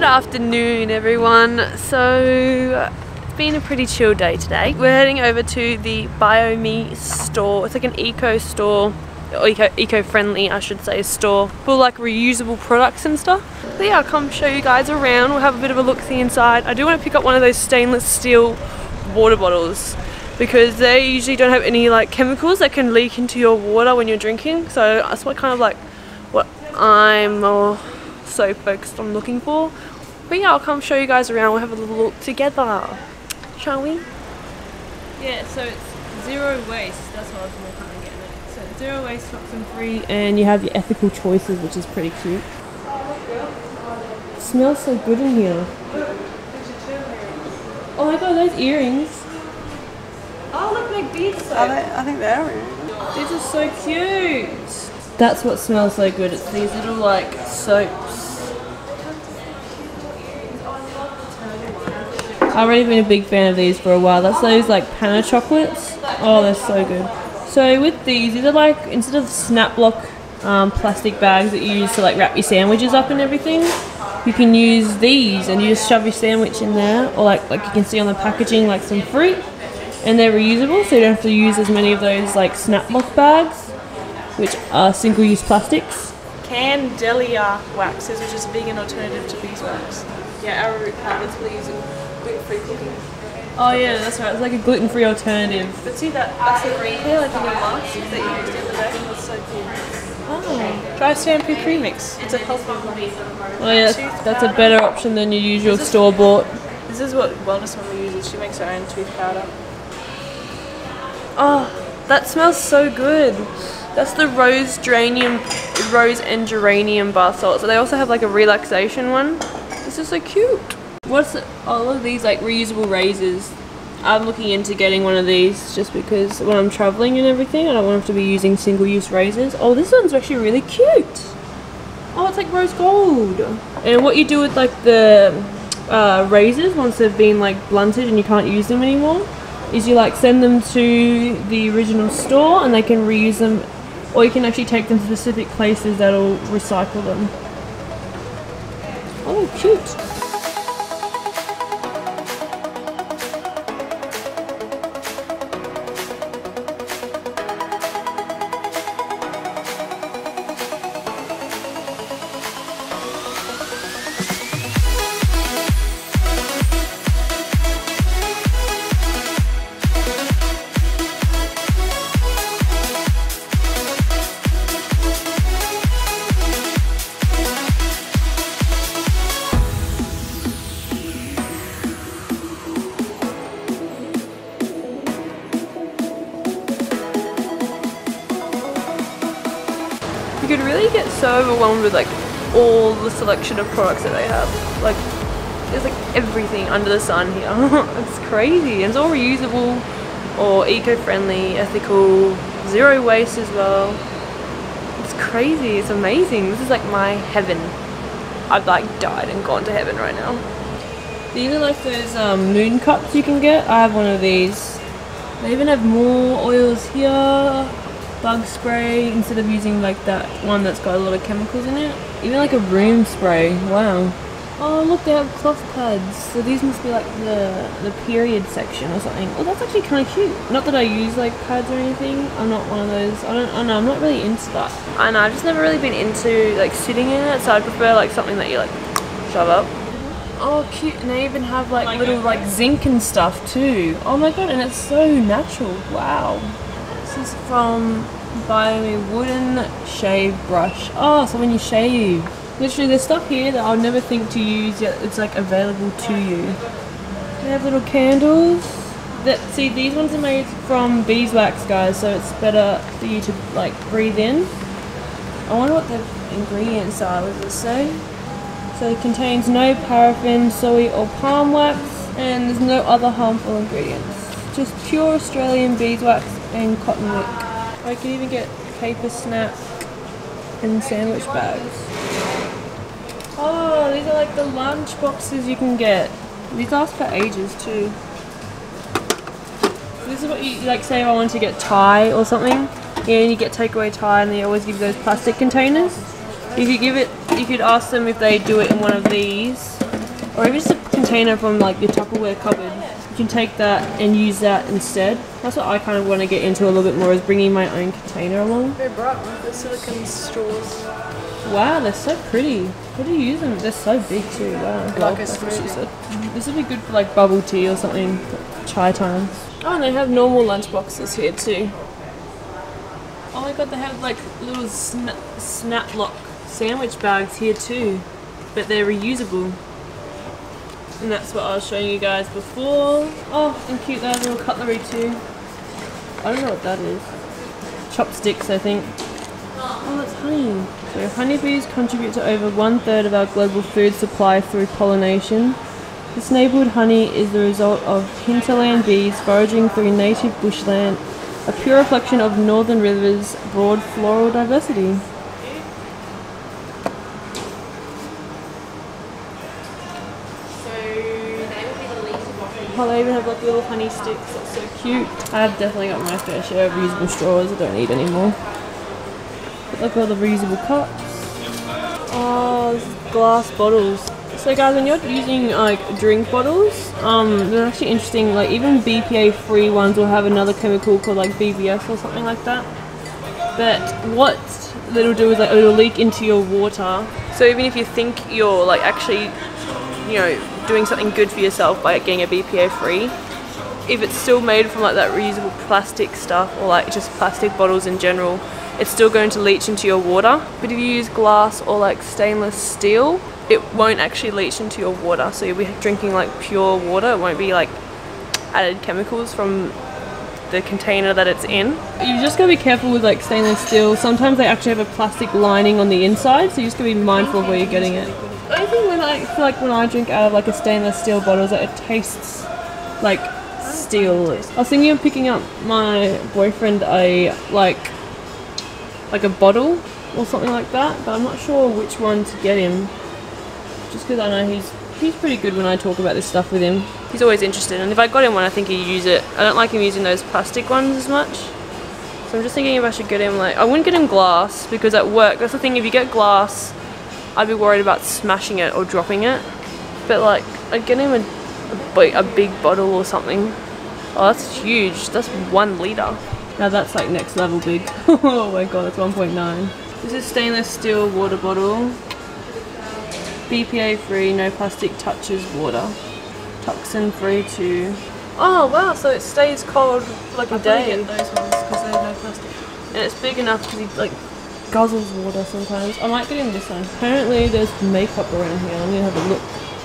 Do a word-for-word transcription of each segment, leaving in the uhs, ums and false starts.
Good afternoon everyone. So it's been a pretty chill day today. We're heading over to the BioMe store. It's like an eco store, eco eco-friendly I should say, store for like reusable products and stuff. But yeah, I'll come show you guys around. We'll have a bit of a look see inside. I do want to pick up one of those stainless steel water bottles because they usually don't have any like chemicals that can leak into your water when you're drinking. So that's what kind of like what I'm or so focused on looking for. But yeah, I'll come show you guys around. We'll have a little look together, shall we? Yeah, so it's zero waste. That's what I was going to come and get next. So zero waste, toxin free, and you have your ethical choices, which is pretty cute. It smells so good in here. Oh my god, those earrings. Oh look, like beads. I think they're earrings. These are so cute. That's what smells so good. It's these little like soaps. I've already been a big fan of these for a while. That's those like panna chocolates. Oh, they're so good. So with these, these are like instead of snap block um, plastic bags that you use to like wrap your sandwiches up and everything, you can use these and you just shove your sandwich in there, or like like you can see on the packaging like some fruit, and they're reusable, so you don't have to use as many of those like snap block bags, which are single-use plastics. Candelia waxes, which is a vegan alternative to beeswax. Yeah, our root partners will use gluten-free cooking. Oh yeah, that's right. It's like a gluten-free alternative. But see that that's the green there, like in your mask that you used the other day. That's so cool. Oh, dry stampy premix. It's a healthy one. Oh yeah, that's, that's a better option than your usual store-bought. This is what Wellness Mama uses. She makes her own tooth powder. Oh, that smells so good. That's the rose geranium, rose and geranium bar salt. So they also have like a relaxation one. This is so cute. What's it? All of these like reusable razors. I'm looking into getting one of these just because when I'm traveling and everything, I don't want to have to be using single-use razors. Oh, this one's actually really cute. Oh, it's like rose gold. And what you do with like the uh, razors once they've been like blunted and you can't use them anymore, is you like send them to the original store and they can reuse them. Or you can actually take them to specific places that'll recycle them. Oh, cute! You could really get so overwhelmed with like all the selection of products that they have. Like there's like everything under the sun here. It's crazy. And it's all reusable or eco-friendly, ethical, zero waste as well. It's crazy. It's amazing. This is like my heaven. I've like died and gone to heaven right now. These are like those um, moon cups you can get. I have one of these. They even have more oils here. Bug spray instead of using like that one that's got a lot of chemicals in it. Even like a room spray. Wow. Oh look, they have cloth pads. So these must be like the the period section or something. Oh, that's actually kind of cute. Not that I use like pads or anything. I'm not one of those. I don't. I know. I'm not really into that. I know. I've just never really been into like sitting in it. So I prefer like something that you like shove up. Oh, cute. And they even have like, like little like zinc and stuff too. Oh my god. And it's so natural. Wow. This is from BioMe wooden shave brush. Oh, so when you shave, literally there's stuff here that I'll never think to use, yet it's like available to you. They have little candles. That see, these ones are made from beeswax, guys, so it's better for you to like breathe in. I wonder what the ingredients are. What does it say? So it contains no paraffin, soy, or palm wax, and there's no other harmful ingredients. Just pure Australian beeswax and cotton wick. I can even get paper snack and sandwich bags. Oh, these are like the lunch boxes you can get. These last for ages too. This is what you like. Say if I wanted to get Thai or something, yeah, you get takeaway Thai, and they always give those plastic containers. If you give it, you could ask them if they do it in one of these. or even just a container from like your Tupperware cupboard. You can take that and use that instead. That's what I kind of want to get into a little bit more, is bringing my own container along. They brought the silicone straws. Wow, they're so pretty. What do you use them? They're so big too. Wow. Like well, a smoothie. This would be good for like bubble tea or something, chai time. Oh, and they have normal lunch boxes here too. Oh my god, they have like little sna snap lock sandwich bags here too, but they're reusable. And that's what I was showing you guys before. Oh, and cute, they have little cutlery too. I don't know what that is. Chopsticks, I think. Oh, that's honey. So honeybees contribute to over one third of our global food supply through pollination. This neighbourhood honey is the result of hinterland bees foraging through native bushland, a pure reflection of northern rivers' broad floral diversity. Oh, they even have like little honey sticks, that's so cute. I've definitely got my fair share of reusable straws, I don't need any more. But look at all the reusable cups. Oh, this is glass bottles. So guys, when you're using like drink bottles, um, they're actually interesting, like even B P A free ones will have another chemical called like B B S or something like that. But what it'll do is like it'll leak into your water. So even if you think you're like actually, you know, doing something good for yourself by getting a B P A free, if it's still made from like that reusable plastic stuff or like just plastic bottles in general, it's still going to leach into your water. But if you use glass or like stainless steel, it won't actually leach into your water, so you'll be drinking like pure water. It won't be like added chemicals from the container that it's in. You just gotta be careful with like stainless steel. Sometimes they actually have a plastic lining on the inside, so you just gotta be mindful of where you're getting it. I think when I feel like when I drink out of like a stainless steel bottle, is that it tastes like steel. I was thinking of picking up my boyfriend a like like a bottle or something like that, but I'm not sure which one to get him. Just because I know he's he's pretty good when I talk about this stuff with him. He's always interested, and if I got him one, I think he'd use it. I don't like him using those plastic ones as much. So I'm just thinking if I should get him like I wouldn't get him glass, because at work that's the thing. If you get glass, I'd be worried about smashing it or dropping it. But like, I'd get him a, a, a big bottle or something. Oh, that's huge. That's one litre. Now that's like next level big. Oh my god, that's one point nine. This is stainless steel water bottle. B P A free, no plastic touches water. Toxin free too. Oh wow, so it stays cold for like a day. I get those ones because they have no plastic. And it's big enough because he like guzzles water sometimes. I might get him this one. Apparently there's makeup around here. I'm gonna have a look.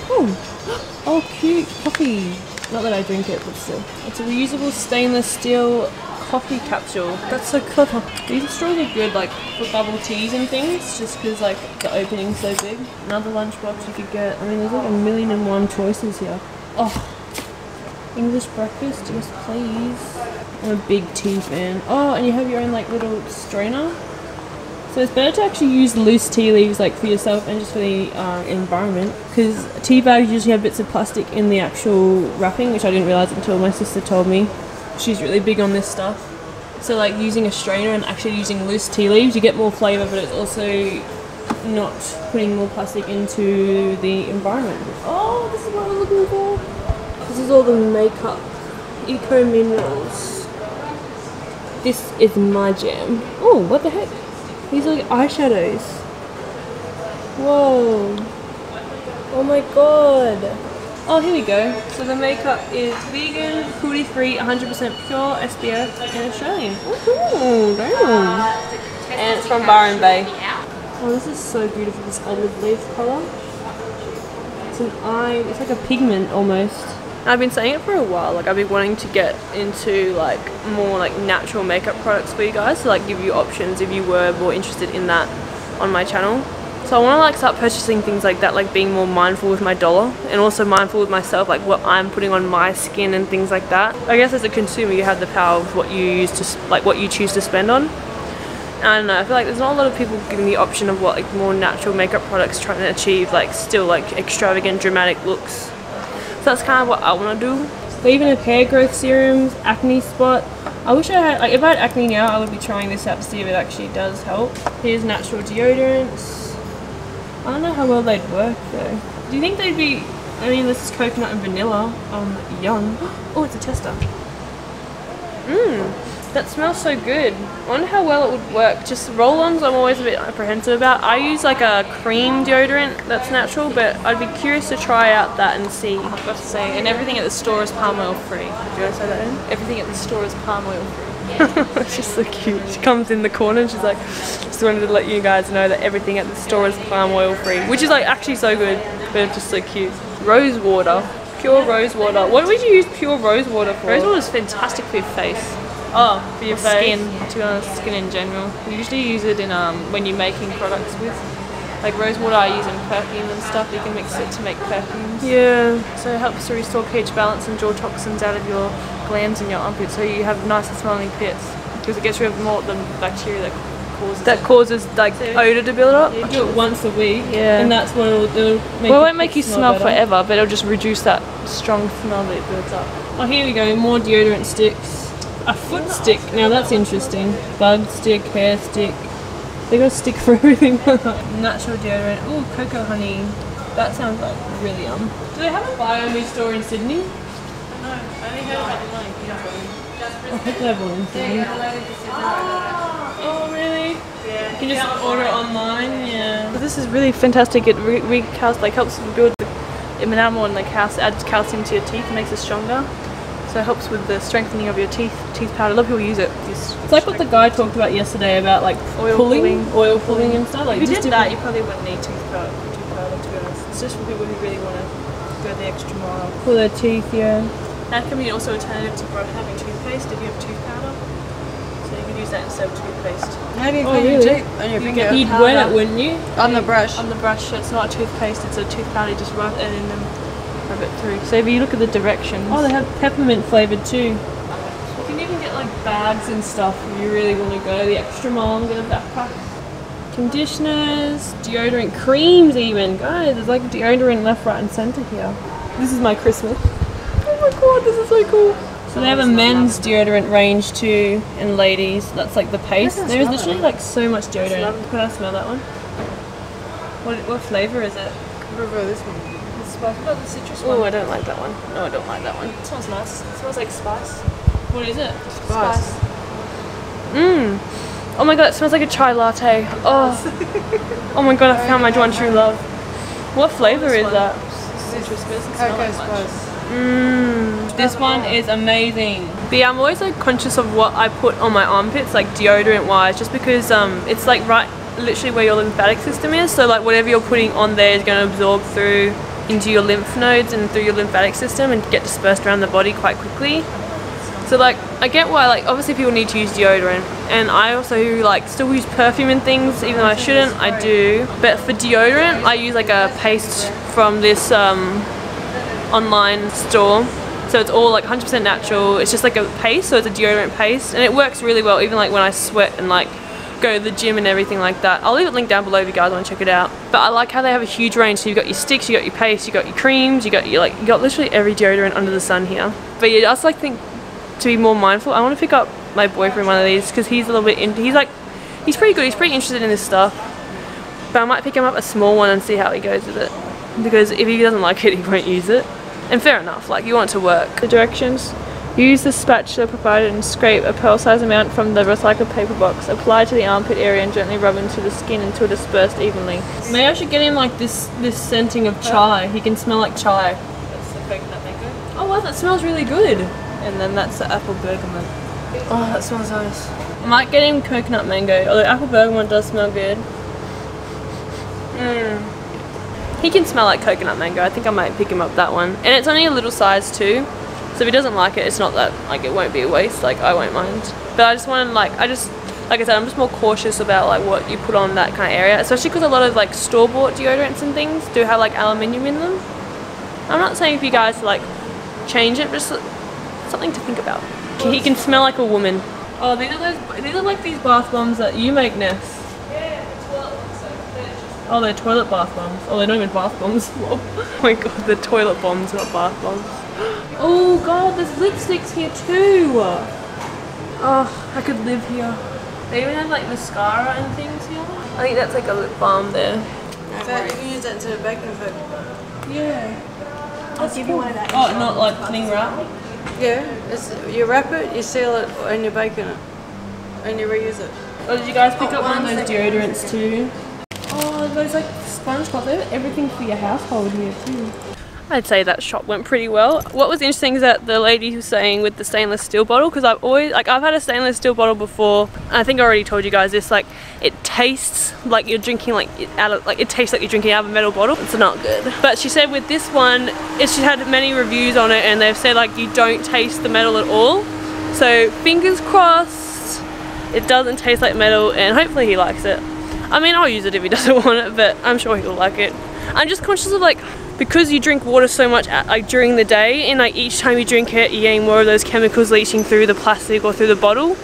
Oh, oh cute coffee. Not that I drink it, but still. It's a reusable stainless steel coffee capsule. That's so clever. These straws are good, like for bubble teas and things, just because like the opening's so big. Another lunchbox you could get. I mean, there's like a million and one choices here. Oh, English breakfast, yes please. I'm a big tea fan. Oh, and you have your own like little strainer. So it's better to actually use loose tea leaves like for yourself and just for the uh, environment, because tea bags usually have bits of plastic in the actual wrapping, which I didn't realise until my sister told me. She's really big on this stuff. So like using a strainer and actually using loose tea leaves, you get more flavour, but it's also not putting more plastic into the environment. Oh, this is what I'm looking for. This is all the makeup. Eco minerals. This is my jam. Oh, what the heck? These are like eyeshadows. Whoa. Oh my god. Oh, here we go. So the makeup is vegan, cruelty free, one hundred percent pure, S P F, and Australian. Ooh, damn. And it's from Barron Bay. Oh, this is so beautiful, this olive leaf colour. It's an eye, it's like a pigment almost. I've been saying it for a while, like I've been wanting to get into like more like natural makeup products for you guys, to like give you options if you were more interested in that on my channel. So I want to like start purchasing things like that, like being more mindful with my dollar and also mindful with myself, like what I'm putting on my skin and things like that. I guess as a consumer you have the power of what you use to, like what you choose to spend on. I don't know, I feel like there's not a lot of people giving the option of what like more natural makeup products trying to achieve like still like extravagant dramatic looks. So that's kind of what I want to do. So even have hair growth serums, acne spot. I wish I had, like if I had acne now, I would be trying this out to see if it actually does help. Here's natural deodorants. I don't know how well they'd work though. Do you think they'd be I mean, this is coconut and vanilla. Um, yum. Oh, it's a tester. Mmm, that smells so good. I wonder how well it would work. Just roll-ons I'm always a bit apprehensive about. I use like a cream deodorant that's natural, but I'd be curious to try out that and see. I've got to say, and everything at the store is palm oil free. Did I say that in? Everything at the store is palm oil free. She's so cute. She comes in the corner and she's like, just wanted to let you guys know that everything at the store is palm oil free, which is like actually so good, but it's just so cute. Rose water, pure rose water. What would you use pure rose water for? Rose water is fantastic for your face. Oh, for your face. Skin, to be honest, skin in general. You usually use it in um when you're making products with. Like rose water I use in perfume and stuff. You can mix it to make perfumes. Yeah. So it helps to restore pH balance and draw toxins out of your glands and your armpits, so you have nicer smelling pits. Because it gets rid of more of the bacteria that causes that it. causes like so odor to build up. You do it once a week. Yeah. And that's what it'll do. Well, it won't make you smell, smell forever, but it'll just reduce that strong smell that it builds up. Oh, here we go. More deodorant sticks. A foot stick. Now that's interesting. Bug stick, hair stick. They got a stick for everything. Natural deodorant. Ooh, cocoa honey. That sounds like really yum. Do they have a BioMe store in Sydney? No, I only heard about the one in Sydney. I think they have one in Sydney. Oh, really? Yeah. You can just order it online, yeah. But this is really fantastic. It re re like helps build the enamel and like adds calcium to your teeth and makes it stronger. So it helps with the strengthening of your teeth, teeth powder. A lot of people use it. It's like what the guy talked about yesterday about like oil pulling, pulling oil pulling and stuff. Like if you just did that, you probably wouldn't need tooth powder, tooth powder to be honest. It's just for people who really want to go the extra mile. For their teeth, yeah. That can be also an alternative to having toothpaste if you have tooth powder. So you could use that instead of toothpaste. How do you clean your teeth? On your finger. You'd wear it, wouldn't you? On the brush. On the brush. It's not toothpaste, it's a tooth powder. You just rub it in them. Rub it through. So if you look at the directions. Oh, they have peppermint flavoured too. You can even get like bags and stuff if you really want to go the extra mile and get a backpack. Conditioners, deodorant, creams even. Guys, there's like deodorant left, right and centre here. This is my Christmas. Oh my god, this is so cool. So they have a men's deodorant range too, and ladies. That's like the paste. There is literally like so much deodorant. Can I smell that one? What, what flavour is it? River, this one. Oh, the citrus one. Oh, I don't like that one. No, I don't like that one. It smells nice. It smells like spice. What is it? Spice. Mmm. Oh my god, it smells like a chai latte. Oh. Oh my god, I found my one true love. What flavour is that? Citrus, but it doesn't smell like much. Mmm. This one is amazing. But yeah, I'm always like conscious of what I put on my armpits, like deodorant wise, just because um, it's like right literally where your lymphatic system is. So like whatever you're putting on there is going to absorb through into your lymph nodes and through your lymphatic system and get dispersed around the body quite quickly. So like I get why like obviously people need to use deodorant, and I also like still use perfume and things even though I shouldn't, I do. But for deodorant I use like a paste from this um, online store. So it's all like one hundred percent natural. It's just like a paste, so it's a deodorant paste and it works really well even like when I sweat and like go to the gym and everything like that. I'll leave a link down below if you guys want to check it out. But I like how they have a huge range. So you've got your sticks, you got your paste, you got your creams, you got your like, you got literally every deodorant under the sun here. But yeah, I just like think to be more mindful. I want to pick up my boyfriend one of these because he's a little bit in. He's like, he's pretty good. He's pretty interested in this stuff. But I might pick him up a small one and see how he goes with it. Because if he doesn't like it, he won't use it. And fair enough. Like you want to work. The directions. Use the spatula provided and scrape a pearl-sized amount from the recycled paper box. Apply to the armpit area and gently rub into the skin until dispersed evenly. Maybe I should get him like this this scenting of chai. He can smell like chai. That's the coconut mango. Oh wow, that smells really good. And then that's the apple bergamot. Oh, that smells nice. I might get him coconut mango, although apple bergamot does smell good. Mmm. He can smell like coconut mango. I think I might pick him up that one. And it's only a little size too. So if he doesn't like it, it's not that, like it won't be a waste, like I won't mind. But I just want to like, I just, like I said, I'm just more cautious about like what you put on that kind of area. Especially because a lot of like store-bought deodorants and things do have like aluminium in them. I'm not saying for you guys to like change it, but just something to think about. He can smell like a woman. Oh, these are those, these are like these bath bombs that you make, Ness. Yeah, toilet bombs. Oh, they're toilet bath bombs. Oh, they're not even bath bombs. Oh my god, they're toilet bombs, not bath bombs. Oh god, there's lipsticks here too! Oh, I could live here. They even have like mascara and things here. I think that's like a lip balm there. No, so you can use that to a back of it. Yeah. I'll give you one of that. Oh, not like cling wrap? Yeah, it's, you wrap it, you seal it, and you bake in it. And you reuse it. Oh, did you guys pick oh, up one, one of those deodorants too? Oh, those like sponge cloth, everything for your household here too. I'd say that shop went pretty well. What was interesting is that the lady was saying with the stainless steel bottle, because I've always, like I've had a stainless steel bottle before. I think I already told you guys this, like it tastes like you're drinking like out of, like it tastes like you're drinking out of a metal bottle. It's not good. But she said with this one, it, she had many reviews on it and they've said like you don't taste the metal at all. So fingers crossed, it doesn't taste like metal and hopefully he likes it. I mean, I'll use it if he doesn't want it, but I'm sure he'll like it. I'm just conscious of like, because you drink water so much like during the day and like each time you drink it you're getting more of those chemicals leaching through the plastic or through the bottle.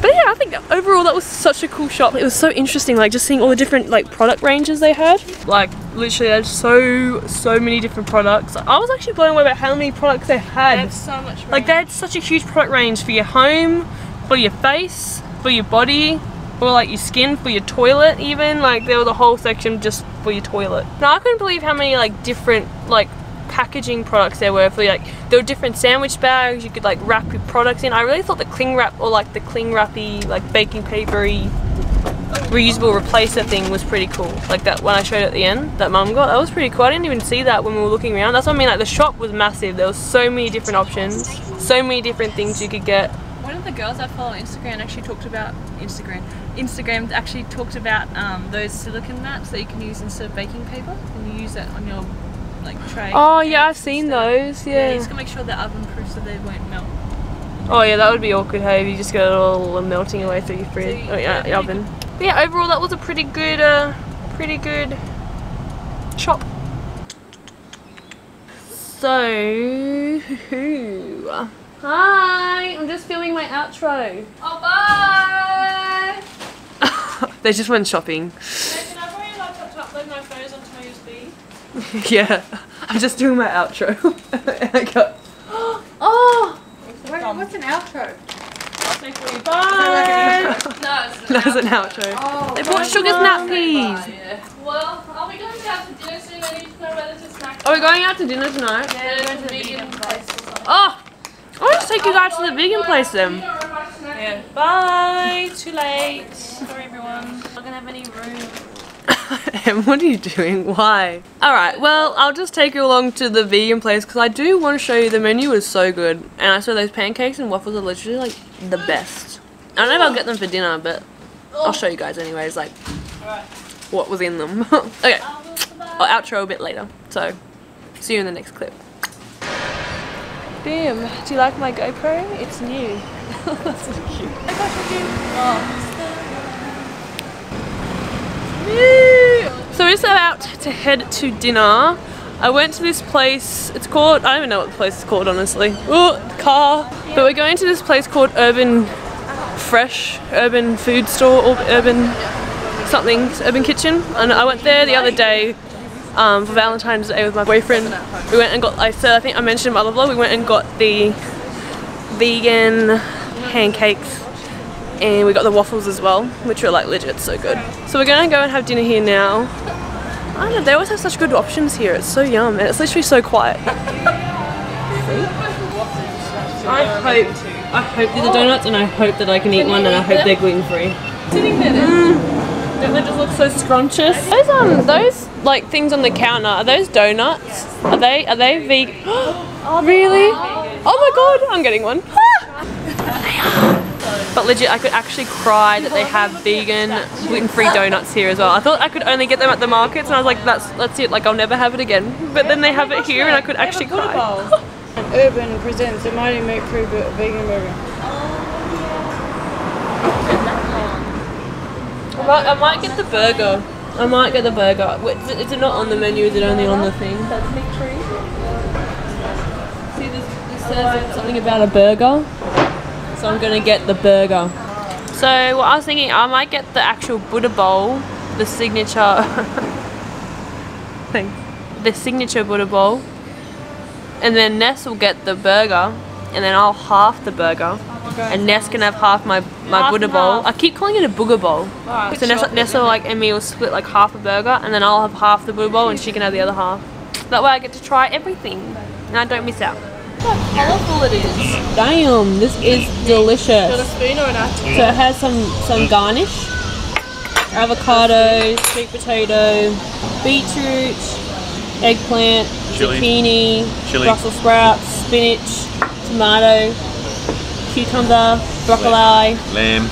But yeah, I think overall that was such a cool shop. It was so interesting like just seeing all the different like product ranges they had. Like literally there's so so many different products. I was actually blown away by how many products they had. They had so much range. Like they had such a huge product range for your home, for your face, for your body, for like your skin, for your toilet even. Like there was a whole section just for your toilet. Now I couldn't believe how many like different like packaging products there were for like there were different sandwich bags you could like wrap your products in. I really thought the cling wrap or like the cling wrappy like baking papery reusable replacer thing was pretty cool. Like that one I showed at the end that mum got, that was pretty cool. I didn't even see that when we were looking around. That's what I mean, like the shop was massive. There was so many different options, so many different things you could get. One of the girls I follow on Instagram actually talked about Instagram. Instagram actually talked about um, those silicone wraps that you can use instead of baking paper, and you use that on your like tray. Oh yeah, I've seen those. Yeah. Yeah, you just gotta make sure they're oven proof so they won't melt. Oh yeah, that would be awkward. Hey, if you just got it all melting away through your fridge, so you, oh, yeah, yeah, oven. But yeah, overall that was a pretty good, uh, pretty good shop. So. Hi, I'm just filming my outro. Oh, bye! They just went shopping. Hey, can I bring my laptop to upload my photos onto my U S B? Yeah, I'm just doing my outro. I got... Oh! Wait, what's an outro? I'll say for you. Bye! No, it's an outro. Oh, they bought sugar nappies! Yeah. Well, are we going out to dinner soon? I need to know whether to snack. Are we going out to dinner tonight? Yeah, we're going to the vegan place or something. Oh! I'll just take you guys to the vegan place then. Yeah. Bye. Too late. Sorry everyone. I'm not gonna have any room. Em, what are you doing? Why? Alright, well I'll just take you along to the vegan place because I do want to show you the menu is so good. And I saw those pancakes and waffles are literally like the best. I don't know if I'll get them for dinner, but I'll show you guys anyways like what was in them. Okay. I'll outro a bit later. So see you in the next clip. Boom. Do you like my GoPro? It's new. That's so cute. I got you. Oh. Woo! So we're just about to head to dinner. I went to this place. It's called, I don't even know what the place is called honestly. Oh, the car. But we're going to this place called Urban Fresh, Urban Food Store, or Urban something, Urban Kitchen. And I went there the other day. Um, for Valentine's Day with my boyfriend, we went and got. I said I think I mentioned in my vlog. We went and got the vegan pancakes, and we got the waffles as well, which were like legit so good. So we're gonna go and have dinner here now. I don't know. They always have such good options here. It's so yum, and it's literally so quiet. See? I hope. I hope they're the donuts, and I hope that I can eat one, and I hope they're gluten free. Sitting there. Mm. Don't they just look so scrumptious? Those um, those like things on the counter, are those donuts? Yes. Are they are they vegan? Really? Oh my god, I'm getting one. But legit, I could actually cry that they have vegan, gluten-free donuts here as well. I thought I could only get them at the markets, and I was like, that's that's it. Like I'll never have it again. But then they have it here, and I could actually cry. Urban presents a mighty meat-free vegan burger. I might get the burger. I might get the burger. Is it, is it not on the menu? Is it only on the thing? That's meat free. See, this, this says something about a burger. So I'm going to get the burger. So what I was thinking, I might get the actual Buddha bowl. The signature... Thanks. The signature Buddha bowl. And then Ness will get the burger. And then I'll half the burger. And Ness can have half my, my half Buddha bowl. I keep calling it a booger bowl. Wow, so Nessa, Nessa like and me will split like half a burger and then I'll have half the Buddha bowl and she can have the other half. That way I get to try everything. Now don't miss out. Look how colorful it is. Damn, this is delicious. Got a spoon or an apple? So it has some, some garnish. Avocado, sweet potato, beetroot, eggplant, Chili. zucchini, Chili. Brussels sprouts, spinach, tomato, cucumber, broccoli, lamb, lamb.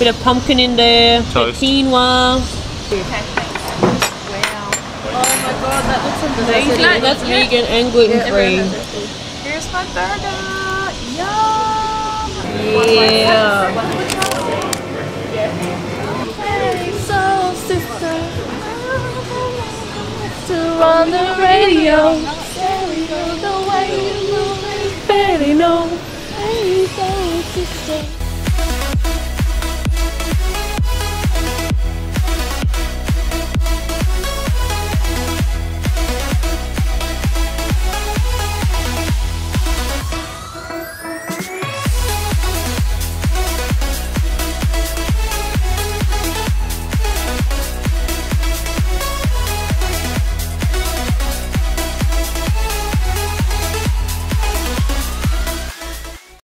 Bit of pumpkin in there, toast, quinoa. Okay, thanks. Wow. Oh my god, that looks amazing. That's, that's vegan and gluten yeah. free. Here's my burger. Yum. Yeah. Hey, soul sister. Still on the radio.